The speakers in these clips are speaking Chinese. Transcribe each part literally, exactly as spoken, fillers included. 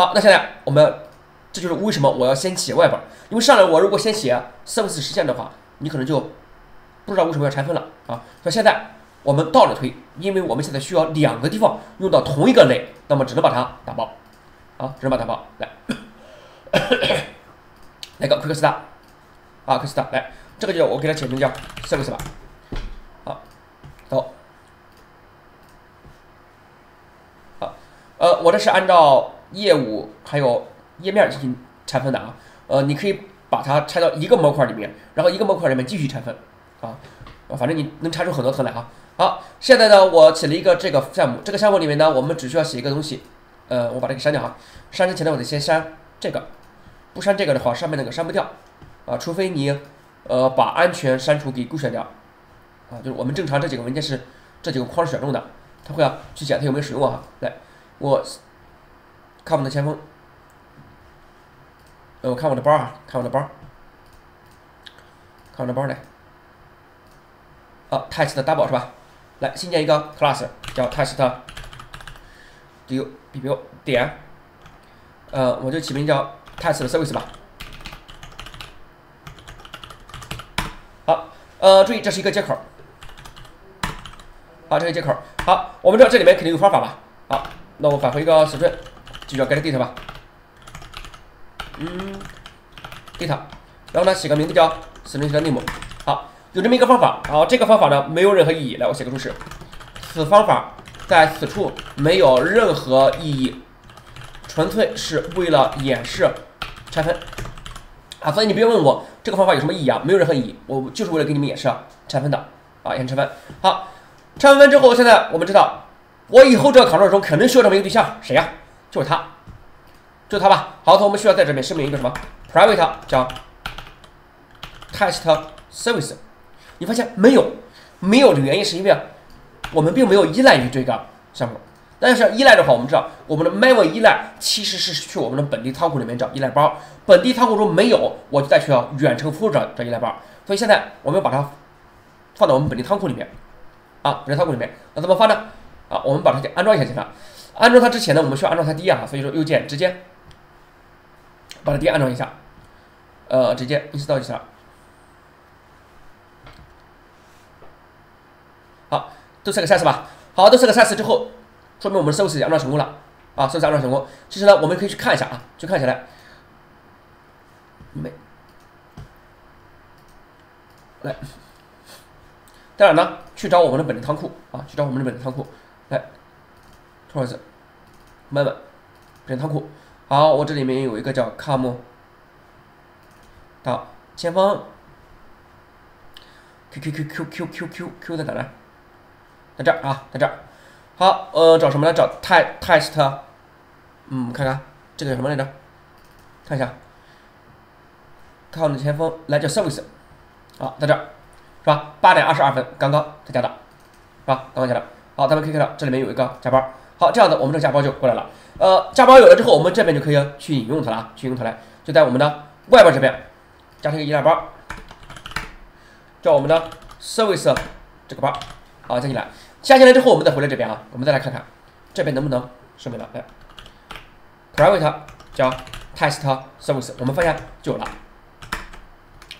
好，那现在我们这就是为什么我要先写外边，因为上来我如果先写 service 实现的话，你可能就不知道为什么要拆分了啊。所以现在我们倒着推，因为我们现在需要两个地方用到同一个类，那么只能把它打包啊，只能把它打包来。来个 quick start 啊 ，quick start 来，这个就我给它起名叫 service 吧。好，走。 呃，我这是按照业务还有页面进行拆分的啊，呃，你可以把它拆到一个模块里面，然后一个模块里面继续拆分啊，反正你能拆出很多层来啊。好，现在呢，我起了一个这个项目，这个项目里面呢，我们只需要写一个东西，呃，我把这个删掉啊，删之前呢，我得先删这个，不删这个的话，上面那个删不掉啊，除非你呃把安全删除给勾选掉啊，就是我们正常这几个文件是这几个框是选中的，它会要去检它有没有使用啊，来。 我看我的前锋，呃，我看我的包啊，看我的包，看我的包来。啊 ，test double 是吧？来，新建一个 class 叫 test do bbq 点，呃，我就起名叫 test service 吧。好，呃，注意这是一个接口，啊，这是接口。好，我们知道这里面肯定有方法吧？好。 那我返回一个尺寸，就叫 get data 吧，嗯 ，data， 然后呢，写个名字叫 string name， 好，有这么一个方法，好，这个方法呢没有任何意义，来，我写个注释，此方法在此处没有任何意义，纯粹是为了演示拆分，啊，所以你别问我这个方法有什么意义啊，没有任何意义，我就是为了给你们演示啊拆分的，啊，演示拆分，好，拆分之后，现在我们知道。 我以后这个 control 中肯定需要这么一个对象，谁呀、啊？就是他，就是他吧。好，我们需要在这边声明一个什么 private 叫 test service。你发现没有？没有的原因是因为我们并没有依赖于这个项目。但是依赖的话，我们知道我们的 Maven 依赖其实是去我们的本地仓库里面找依赖包，本地仓库中没有，我就再去远程服务找找依赖包。所以现在我们要把它放到我们本地仓库里面啊，本地仓库里面，那怎么放呢？ 啊，我们把它给安装一下就行了。安装它之前呢，我们需要安装它 D 啊，所以说右键直接把它 D 安装一下，呃，直接 install 就行了。好，都是个 size 吧。好，都是个 size 之后，说明我们 service 安装成功了啊 ，service 安装成功。其实呢，我们可以去看一下啊，去看一下来，没，来，在哪呢？去找我们的本地仓库啊，去找我们的本地仓库。 来 ，tools， 慢慢，本仓库。好，我这里面有一个叫 com， 到前方 ，q q q q q q q q 在哪呢？在这儿啊，在这儿。好，呃，找什么呢？找 test， 嗯，看看这个叫什么来着？看一下 ，com 的前锋来叫 service， 啊，在这儿，是吧？八点二十二分，刚刚才加的，是吧？刚刚加的。 好，咱们可以看到这里面有一个夹包。好，这样子我们这夹包就过来了。呃，夹包有了之后，我们这边就可以去引用它了，去引用它来，就在我们的外边这边加上一个依赖包，叫我们的 service 这个包，好加进来。加进来之后，我们再回来这边啊，我们再来看看这边能不能说明了。来 ，private 叫 test service， 我们发现就有了，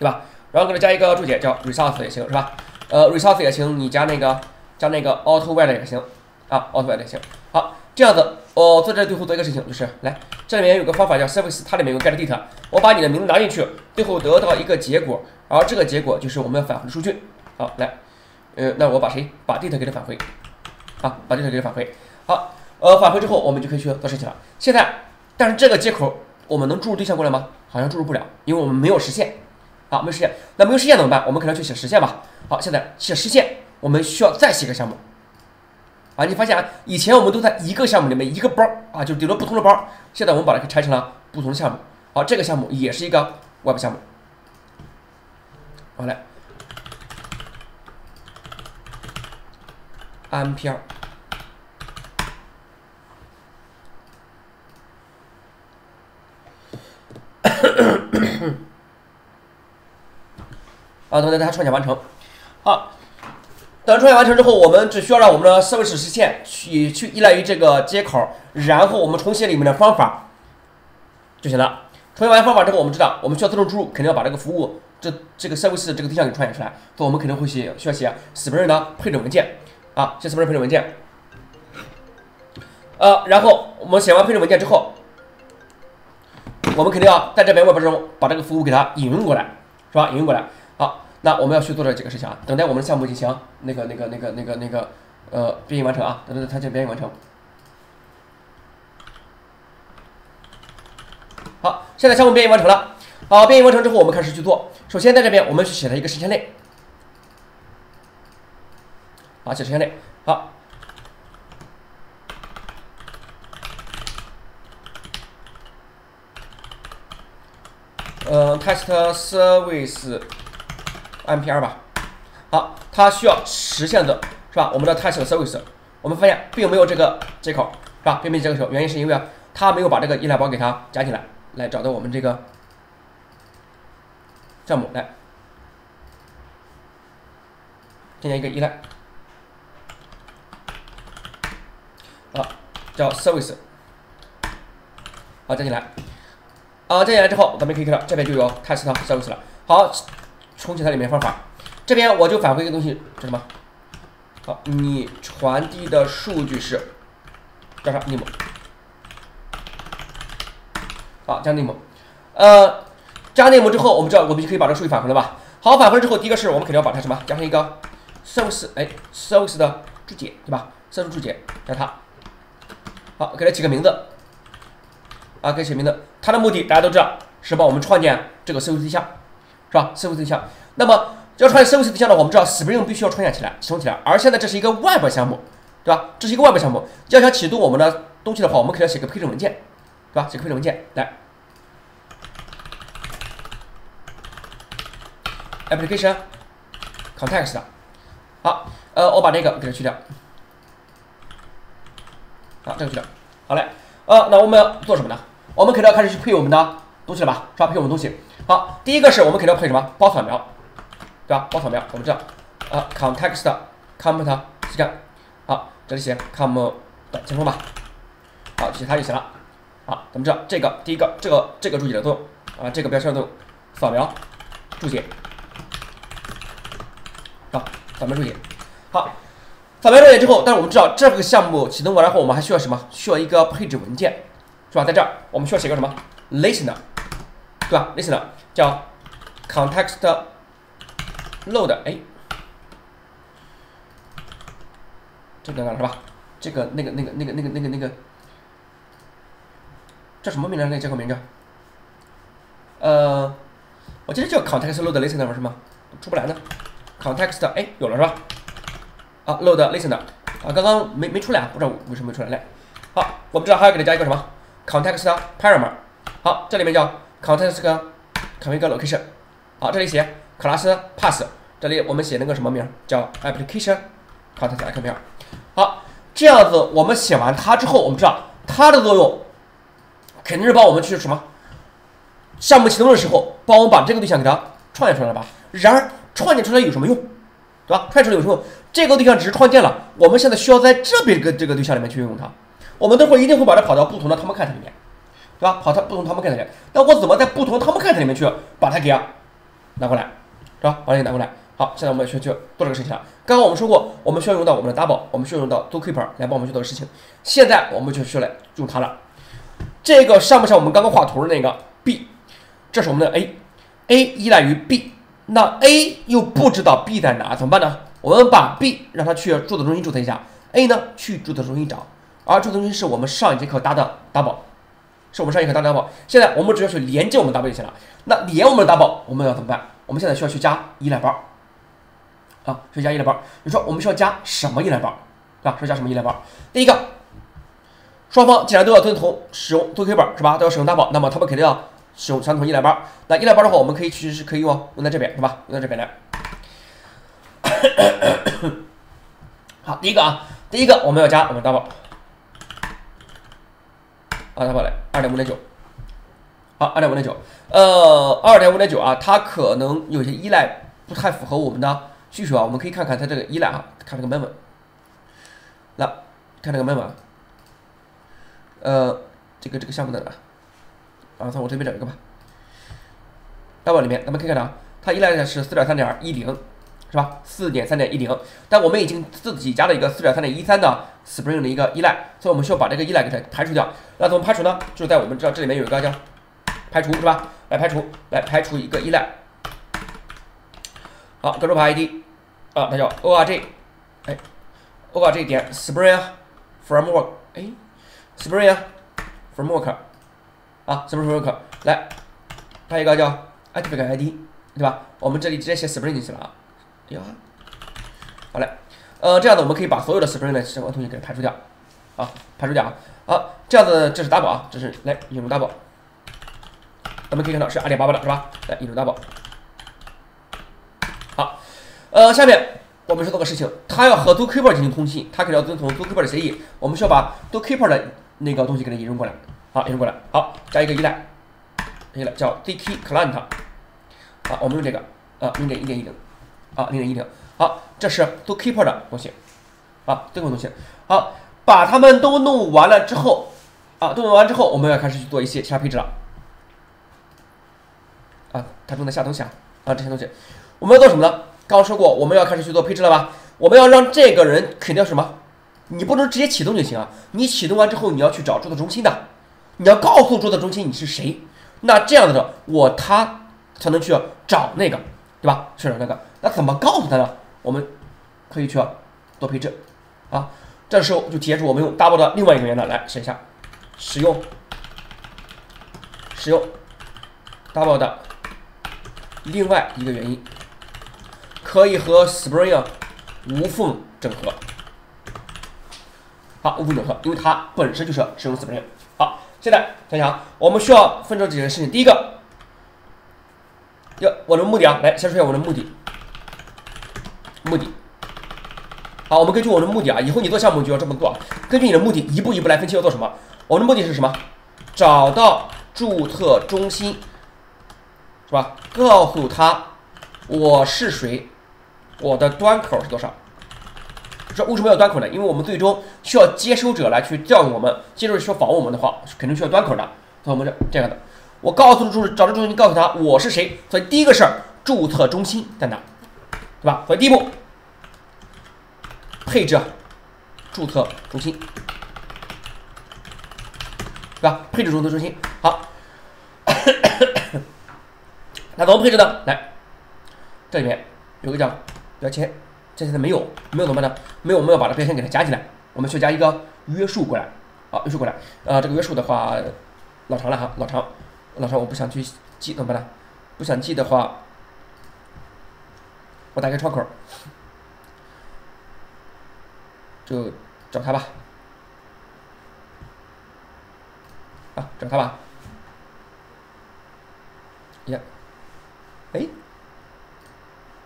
对吧？然后给它加一个注解叫 result 也行，是吧？呃 ，result 也行，你加那个。 加那个 auto where 也行啊 ，auto where 也行。好，这样子，我、哦、在这最后做一个事情，就是来这里面有个方法叫 service， 它里面有 get data， 我把你的名字拿进去，最后得到一个结果，而这个结果就是我们要返回的数据。好，来，呃，那我把谁把 data 给它返回，啊，把 data 给它返回。好，呃，返回之后我们就可以去做事情了。现在，但是这个接口我们能注入对象过来吗？好像注入不了，因为我们没有实现。好，没有实现，那没有实现怎么办？我们可能去写实现吧。好，现在写实现。 我们需要再写个项目，啊，你发现啊，以前我们都在一个项目里面一个包啊，就顶多不同的包。现在我们把它给拆成了不同的项目。好，这个项目也是一个 web 项目。好嘞 ，I M P 二，啊，等等，它创建完成，好。 等创建完成之后，我们只需要让我们的 service 实现去去依赖于这个接口，然后我们重写里面的方法，就行了。同样玩方法，这个我们知道，我们需要自动注入，肯定要把这个服务这这个 service 这个对象给创建出来，所以我们肯定会写需要写 Spring 的配置文件啊，写 Spring 配置文件。呃，然后我们写完配置文件之后，我们肯定要在这边外部中把这个服务给它引用过来，是吧？引用过来。好，那我们要去做这几个事情啊，等待我们的项目进行那个那个那个那个那个呃编译完成啊，等等它进行编译完成。 好，现在项目编译完成了。好、啊，编译完成之后，我们开始去做。首先在这边，我们去写了一个时间类。好、啊，写时间类。好，嗯 ，test service npr 吧。好，它需要实现的是吧？我们的 test service， 我们发现并没有这个接口是吧？并没有这个接口，原因是因为它没有把这个依赖包给它加进来。 来找到我们这个项目来，添加一个依赖，啊，叫 service， 好、啊、加进来，啊，加进来之后，咱们可以看到这边就有 test service 了。好，重启它里面方法，这边我就返回一个东西，叫什么？好、啊，你传递的数据是叫啥 ？name。 好，加 name， 呃，加 name 之后，我们知道我们就可以把这个数据返回了吧？好，返回之后，第一个是我们肯定要把它什么加上一个 service， 哎 ，service 的注解对吧 ？service 注解加它，好，给它起个名字，啊，给它起名字。它的目的大家都知道是帮我们创建这个 service 对象，是吧 ？service 对象。那么要创建 service 对象呢，我们知道 Spring 必须要创建起来、启动起来，而现在这是一个 web 项目，对吧？这是一个 web 项目，要想启动我们的东西的话，我们肯定要写个配置文件。 对吧？写个配置文件来 ，application context， 好，呃，我把这个给它去掉，好，这个去掉，好嘞，呃，那我们做什么呢？我们肯定要开始去配我们的东西了吧？是吧？配我们东西。好，第一个是我们肯定要配什么？包扫描，对吧？包扫描，我们知道，啊 ，context comp scan， 好，这里写 comp 的前锋吧，好，写它就行了。 啊，咱们知道这个第一个这个这个注解的作用啊，这个标签的作用，扫描注解，好、啊，扫描注解，好，扫描注解之后，但是我们知道这个项目启动完了后，我们还需要什么？需要一个配置文件，是吧？在这儿我们需要写个什么 ？listener， 对吧 ？listener 叫 context load， 哎，这个是吧？这个那个那个那个那个那个那个。那个 叫什么名字？那接口名叫，呃，我记得叫 context load listener 是吗？出不来呢。context 哎有了是吧？啊 load listener 啊刚刚没没出来，不知道为什么没出来。来，好，我们知道还要给它加一个什么 context param， 好，这里面叫 context 个 config location， 好，这里写 class pass， 这里我们写那个什么名叫 application context config， 好，这样子我们写完它之后，我们知道它的作用。 肯定是帮我们去什么项目启动的时候，帮我们把这个对象给它创建出来了吧？然而创建出来有什么用，对吧？创建出来有什么用？这个对象只是创建了，我们现在需要在这边个这个对象里面去运用它。我们等会儿一定会把它跑到不同的 Tomcat 里面，对吧？跑到不同 Tomcat 里面。那我怎么在不同 Tomcat 里面去把它给啊拿过来，是吧？把它给拿过来。好，现在我们需要去做这个事情了。刚刚我们说过，我们需要用到我们的 Dubbo， 我们需要用到 Zookeeper 来帮我们去做事情。现在我们就需要来用它了。 这个上不上我们刚刚画图的那个 B， 这是我们的 A，A 依赖于 B， 那 A 又不知道 B 在哪，怎么办呢？我们把 B 让它去注册中心注册一下 ，A 呢去注册中心找，而注册中心是我们上一节课搭的 Dubbo， 是我们上一节课搭的 Dubbo。现在我们只要去连接我们 Dubbo 就行了。那连我们的 Dubbo 我们要怎么办？我们现在需要去加依赖包，啊，去加依赖包。你说我们需要加什么依赖包？啊，说加什么依赖包？第一个。 双方既然都要遵从使用 Zookeeper 是吧？都要使用 Dubbo， 那么他们肯定要使用相同依赖包。那依赖包的话，我们可以其实是可以用、哦、用在这边是吧？用在这边来。好，第一个啊，第一个我们要加我们 Dubbo， 啊 Dubbo 来 二点五点九， 好 二点五点九， 呃 二点五点九 啊，它可能有些依赖不太符合我们的需求啊，我们可以看看它这个依赖啊，看这个 Maven， 来看这个 Maven。 呃，这个这个项目在哪？啊，从我这边找一个吧。Dubbo 里面咱们可以看到，它依赖的是 四点三点一零， 是吧 ？四点三点一零， 但我们已经自己加了一个 四点三点一三 的 Spring 的一个依赖，所以我们需要把这个依赖给它排除掉。那怎么排除呢？就是在我们知道这里面有一个叫排除，是吧？来排除，来排除一个依赖。好，跟住排 I D 啊，它叫 org， 哎 ，org 点 Spring Framework， 哎 ，Spring Framework 啊 ，Spring Framework 来拍一个叫 Activate I D， 对吧？我们这里直接写 Spring 进去了啊。呀，好嘞，呃，这样子我们可以把所有的 Spring 的相关东西给它排除掉啊，排除掉啊。啊，这样子这是 Dubbo 啊，这是来引入 Dubbo， 咱们可以看到是 二点八八 的是吧？来引入 Dubbo。 好，呃，下面我们是做个事情，它要和 Zookeeper 进行通信，它肯定要遵从 Zookeeper 的协议。我们需要把 Zookeeper 的那个东西给它引入过来，好，引入过来，好，加一个依赖，依赖叫 zkclient， 好，我们用这个啊，零点一点一零，啊，零点一零，好，这是 Zookeeper 的东西，啊，这个东西，好，把它们都弄完了之后，啊，都弄完之后，我们要开始去做一些其他配置了，啊，它正在下东西啊，啊，这些东西。 我们要做什么呢？刚刚说过，我们要开始去做配置了吧？我们要让这个人肯定是什么？你不能直接启动就行啊！你启动完之后，你要去找注册中心的，你要告诉注册中心你是谁。那这样的我他才能去找那个，对吧？去找那个，那怎么告诉他呢？我们可以去做配置啊。这时候就提示我们用 Dubbo 的另外一个元呢来试一下，使用使用 Dubbo 的另外一个原因。 可以和 Spring 无缝整合，好，无缝整合，因为它本身就是使用 Spring。好，现在想想，我们需要分成几件事情。第一个，要我的目的啊，来先说一下我的目的。目的，好，我们根据我的目的啊，以后你做项目就要这么做，根据你的目的一步一步来分析要做什么。我的目的是什么？找到注册中心，是吧？告诉他我是谁。 我的端口是多少？这为什么要端口呢？因为我们最终需要接收者来去调用我们，接收者需要访问我们的话，肯定需要端口的。所以我们这这样的，我告诉注找到中心，告诉他我是谁。所以第一个事儿，注册中心在哪，对吧？所以第一步，配置注册中心，对吧？配置注册中心。好，那怎么配置呢？来，这里面有个叫。 标签，这现在没有，没有怎么办呢？没有，我们要把这标签给它加进来。我们需要加一个约束过来，啊，约束过来。呃，这个约束的话，老长了哈，老长，老长，我不想去记，怎么办呢？不想记的话，我打开窗口，就找它吧，啊，找它吧。呀，哎，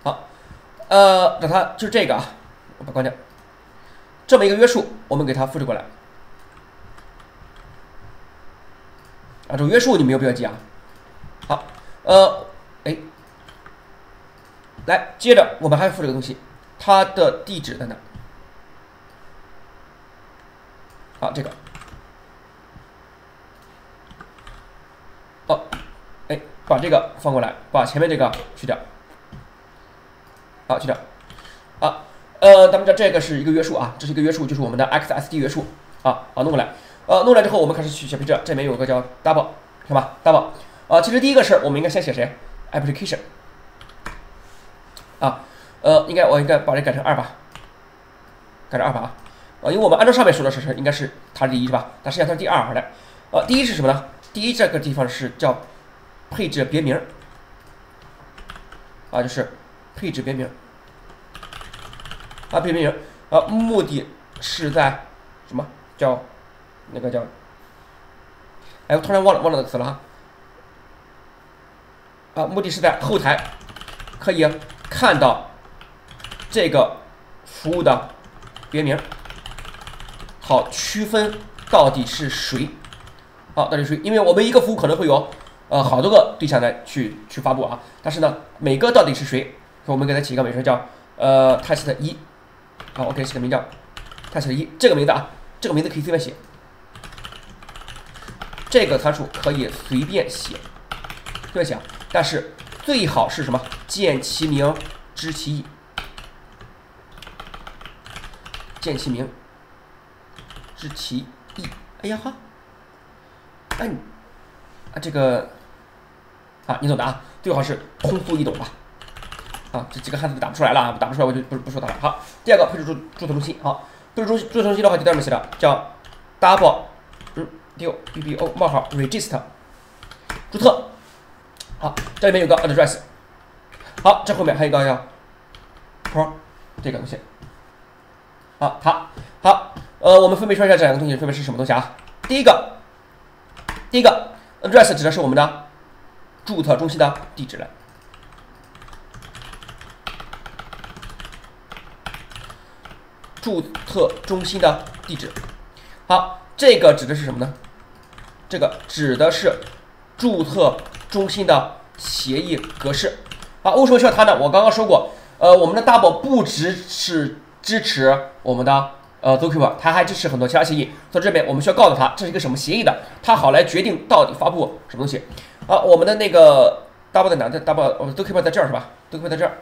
好。 呃，让它就是这个啊，我把它关掉。这么一个约束，我们给它复制过来。啊，这个约束你没有必要记啊。好，呃，哎，来，接着我们还复制个东西，它的地址在哪？好，这个。哦，哎，把这个放过来，把前面这个去掉。 好，去掉。啊，呃，咱们这这个是一个约束啊，这是一个约束，就是我们的 X S D 约束啊。好，弄过来。呃，弄过来之后，我们开始去写配置。这里面有个叫 Dubbo， 是吧 ？Dubbo。啊，其实第一个事儿，我们应该先写谁 ？Application。啊，呃，应该我应该把这改成二吧，改成二吧啊。啊，因为我们按照上面说的事情，应该是它是第一是吧？但实际上它是第二好嘞。啊，第一是什么呢？第一这个地方是叫配置别名。啊，就是。 配置别名啊，别名啊，目的是在什么叫那个叫？哎，我突然忘了忘了词了哈。啊，目的是在后台可以看到这个服务的别名，好区分到底是谁啊，到底是谁？因为我们一个服务可能会有呃好多个对象来去去发布啊，但是呢，每个到底是谁？ 我们给它起一个名称叫呃 test 一，好，我给它起个名叫 test 一，这个名字啊，这个名字可以随便写，这个参数可以随便写，对吧？但是最好是什么？见其名，知其义。见其名，知其义。哎呀哈，哎，啊这个，啊你懂的啊，最好是通俗易懂吧。 啊，这几个汉字打不出来了啊，打不出来我就不不说它了。好，第二个配置注注册中心，好，配置注注册中心的话就这么写的，叫 double 嗯六 b b o 冒号 register 注册。好，这里面有个 address， 好，这后面还有一个叫 pro 这个东西。好，好，好，呃，我们分别说一下这两个东西分别是什么东西啊？第一个，第一个 address 指的是我们的注册中心的地址了。 注册中心的地址，好，这个指的是什么呢？这个指的是注册中心的协议格式。啊，为什么需要它呢？我刚刚说过，呃，我们的 Dubbo 不只是支持我们的呃 Zookeeper， 它还支持很多其他协议。所以这边我们需要告诉它这是一个什么协议的，它好来决定到底发布什么东西。啊，我们的那个 Dubbo 在哪？在 Dubbo， 我们 Zookeeper 在这儿是吧 ？Zookeeper 在这儿。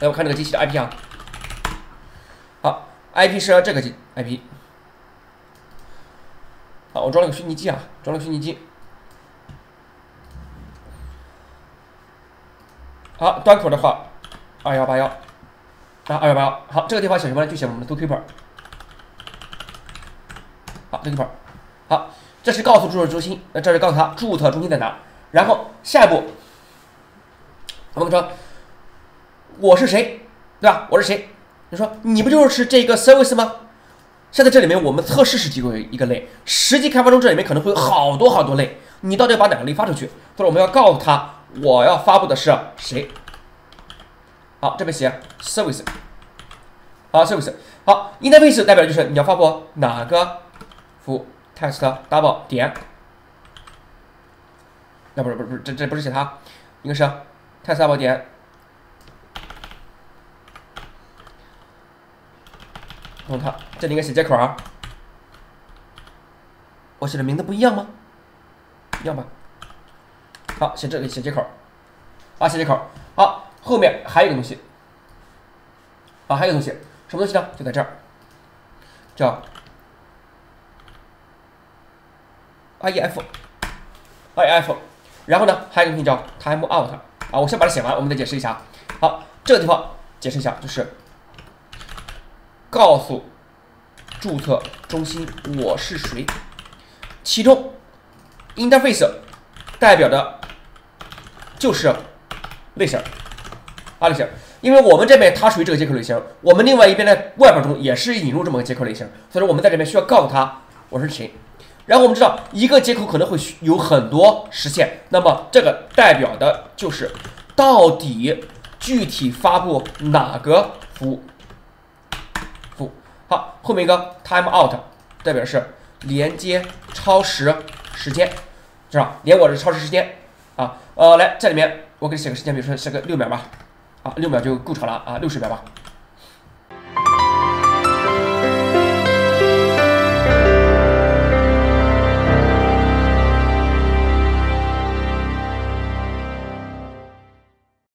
来，我看这个机器的 I P 啊。 I P 是这个 I P， 好，我装了个虚拟机啊，装了个虚拟机。好，端口的话， 二一八一，啊 二一八一，好，这个地方写什么呢？就写我们的 Zookeeper。好 ，Zookeeper， 好，这是告诉注册中心，那这是告诉他注册中心在哪。然后下一步，我们说我是谁，对吧？我是谁？ 你说你不就是这个 service 吗？现在这里面我们测试是几个一个类，实际开发中这里面可能会有好多好多类，你到底要把哪个类发出去？所以我们要告诉他我要发布的是谁。好，这边写 service， 好 service， 好 interface 代表就是你要发布哪个服务 test double 点，那不是不是不是这这不是写它，应该是 test double 点。 用它，这里应该写接口啊。我写的名字不一样吗？一样吧。好，写这里写接口，啊，写接口。好，后面还有一个东西，啊，还有个东西，什么东西呢？就在这儿，叫 I E F，I E F。然后呢，还有一个东西叫 timeout 啊，我先把它写完，我们再解释一下。好，这个地方解释一下，就是。 告诉注册中心我是谁，其中 interface 代表的就是类型啊类型，因为我们这边它属于这个接口类型，我们另外一边的 web 中也是引入这么个接口类型，所以说我们在这边需要告诉它我是谁。然后我们知道一个接口可能会有很多实现，那么这个代表的就是到底具体发布哪个服务。 好，后面一个 timeout 代表是连接超时时间，是吧？连我的超时时间啊，呃，来这里面我给你写个时间，比如说写个六秒吧，啊，六秒就够长了啊，六十秒吧，